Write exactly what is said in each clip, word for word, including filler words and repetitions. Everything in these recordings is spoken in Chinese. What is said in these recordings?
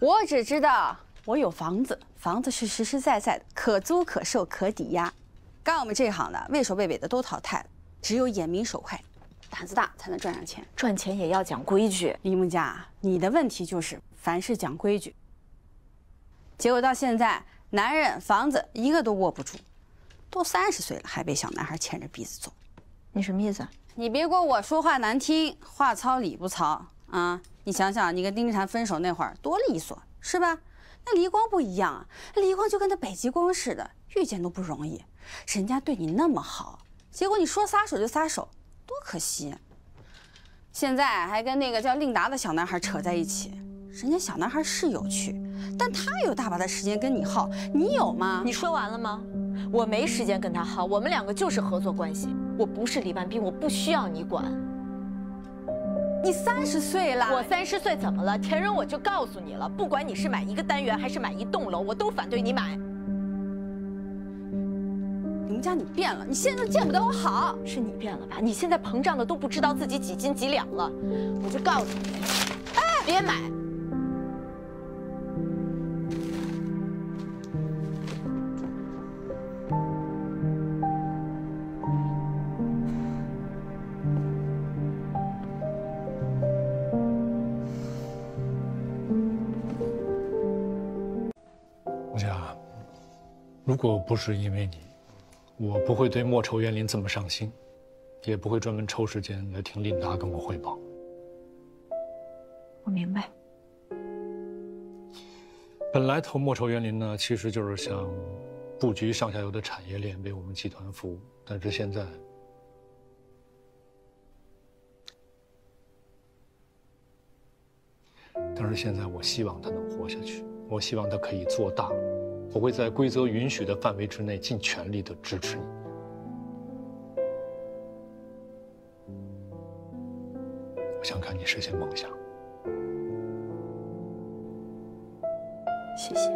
我只知道我有房子，房子是实实在在的，可租可售可抵押。干我们这一行的，畏首畏尾的都淘汰了，只有眼明手快、胆子大才能赚上钱。赚钱也要讲规矩。李木家，你的问题就是凡事讲规矩。结果到现在，男人、房子一个都握不住，都三十岁了还被小男孩牵着鼻子走。你什么意思啊？你别管我说话难听，话糙理不糙啊！你想想，你跟丁立婵分手那会儿多利索，是吧？ 那黎光不一样啊，黎光就跟他北极光似的，遇见都不容易。人家对你那么好，结果你说撒手就撒手，多可惜！现在还跟那个叫令达的小男孩扯在一起，人家小男孩是有趣，但他有大把的时间跟你耗，你有吗？你说完了吗？我没时间跟他耗，我们两个就是合作关系，我不是李万斌，我不需要你管。 你三十岁了，我三十岁怎么了？田荣，我就告诉你了，不管你是买一个单元还是买一栋楼，我都反对你买。你们家你变了，你现在见不得我好，是你变了吧？你现在膨胀的都不知道自己几斤几两了，我就告诉你，哎，别买。如果不是因为你，我不会对莫愁园林这么上心，也不会专门抽时间来听琳达跟我汇报。我明白。本来投莫愁园林呢，其实就是想布局上下游的产业链，为我们集团服务。但是现在，但是现在，我希望他能活下去，我希望他可以做大。 我会在规则允许的范围之内，尽全力的支持你。我想看你实现梦想。谢谢。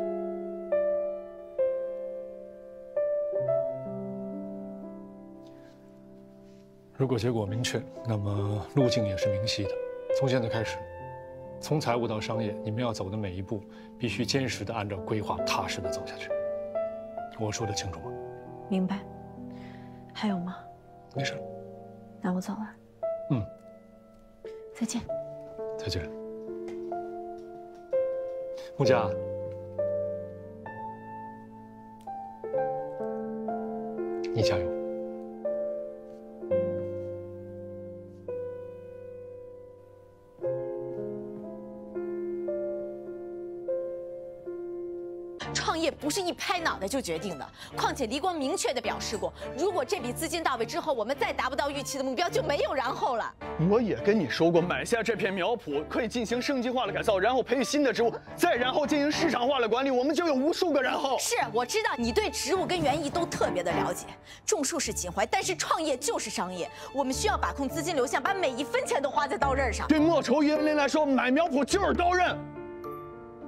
如果结果明确，那么路径也是明晰的。从现在开始。 从财务到商业，你们要走的每一步，必须坚实的按照规划，踏实的走下去。我说的清楚吗？明白。还有吗？没事。那我走了。嗯。再见。再见。木家，你加油。 不是一拍脑袋就决定的。况且黎光明确的表示过，如果这笔资金到位之后，我们再达不到预期的目标，就没有然后了。我也跟你说过，买下这片苗圃可以进行升级化的改造，然后培育新的植物，再然后进行市场化的管理，我们就有无数个然后。是我知道你对植物跟园艺都特别的了解，种树是情怀，但是创业就是商业，我们需要把控资金流向，把每一分钱都花在刀刃上。对莫愁园林来说，买苗圃就是刀刃。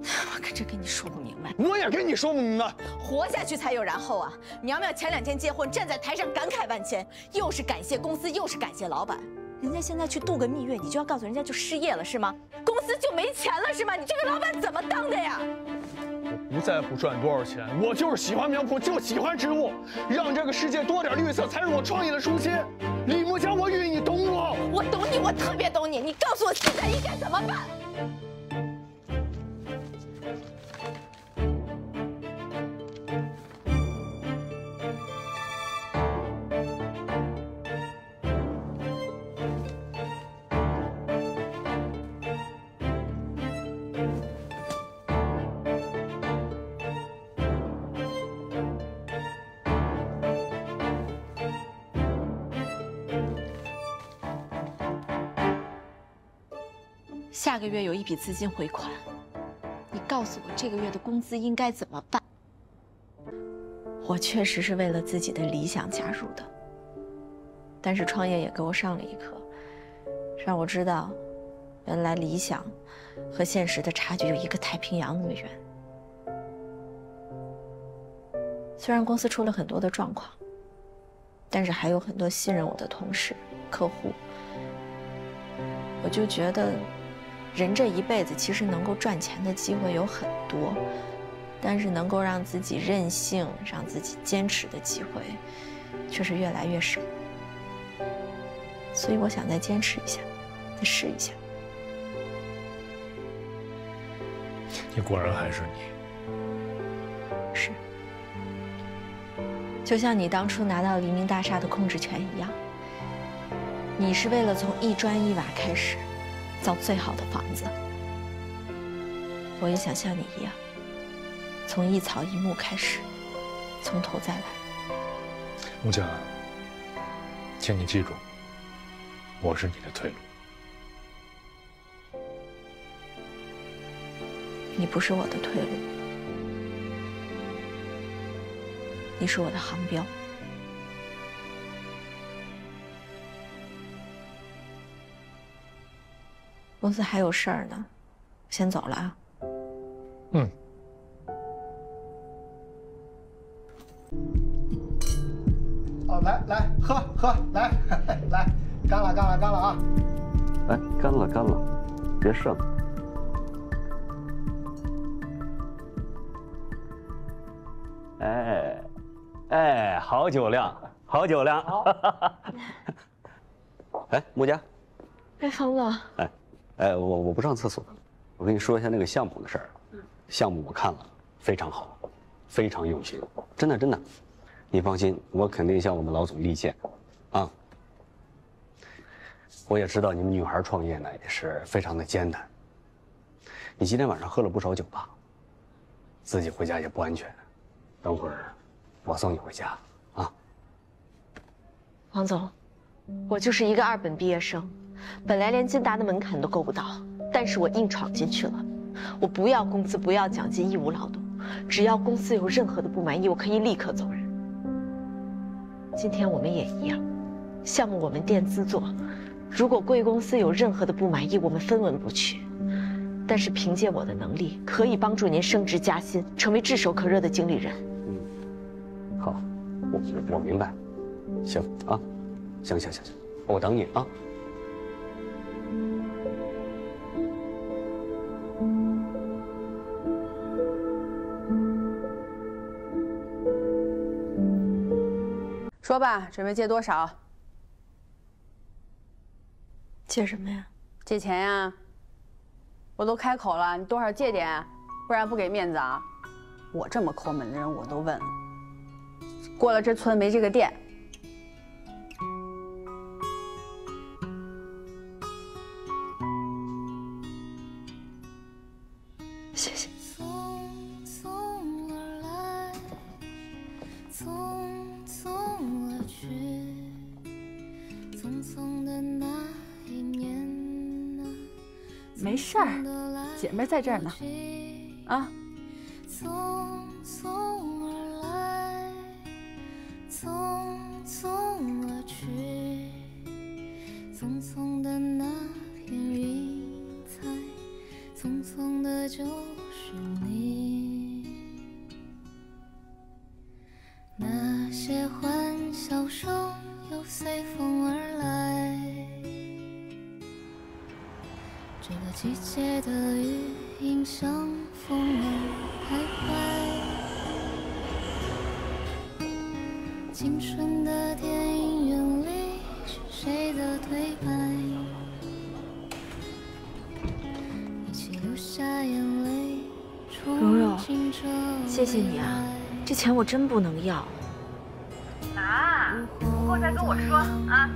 我可真跟你说不明白，我也跟你说不明白。活下去才有然后啊！苗苗前两天结婚，站在台上感慨万千，又是感谢公司，又是感谢老板。人家现在去度个蜜月，你就要告诉人家就失业了是吗？公司就没钱了是吗？你这个老板怎么当的呀？我不在乎赚多少钱，我就是喜欢苗圃，就喜欢植物，让这个世界多点绿色，才是我创业的初心。李木家，我与你懂我，我懂你，我特别懂你。你告诉我现在应该怎么办？ 下个月有一笔资金回款，你告诉我这个月的工资应该怎么办？我确实是为了自己的理想加入的，但是创业也给我上了一课，让我知道，原来理想和现实的差距有一个太平洋那么远。虽然公司出了很多的状况，但是还有很多信任我的同事、客户，我就觉得。人这一辈子其实能够赚钱的机会有很多，但是能够让自己任性、让自己坚持的机会，却是越来越少。所以我想再坚持一下，再试一下。你果然还是你。是。就像你当初拿到黎明大厦的控制权一样，你是为了从一砖一瓦开始，造最好的房子。我也想像你一样，从一草一木开始，从头再来。木匠，请你记住，我是你的退路。你不是我的退路，你是我的航标。公司还有事儿呢，先走了啊。嗯。 哦，来来喝喝来来，干了干了干了啊！来干了干了，别剩。哎哎，好酒量，好酒量！哎，穆佳。哎，冯总。哎哎，我我不上厕所，我跟你说一下那个项目的事儿。项目我看了，非常好，非常用心，真的真的。 你放心，我肯定向我们老总力荐，啊！我也知道你们女孩创业呢也是非常的艰难。你今天晚上喝了不少酒吧？自己回家也不安全，等会儿我送你回家啊。王总，我就是一个二本毕业生，本来连进大的门槛都够不到，但是我硬闯进去了。我不要工资，不要奖金，义务劳动，只要公司有任何的不满意，我可以立刻走人。 今天我们也一样，项目我们垫资做，如果贵公司有任何的不满意，我们分文不取。但是凭借我的能力，可以帮助您升职加薪，成为炙手可热的经理人。嗯，好，我我明白。行啊，行行行行，我等你啊。说吧，准备借多少？借什么呀？借钱呀！我都开口了，你多少借点，不然不给面子啊！我这么抠门的人，我都问了。过了这村没这个店。谢谢。 没事儿，姐妹在这儿呢，啊。那些欢笑声又随风而来。 这个季节的雨，影像风儿徘徊。青春的电影院里，是谁的对白？一起流下眼泪。蓉蓉，谢谢你啊，这钱我真不能要。拿，过来跟我说啊。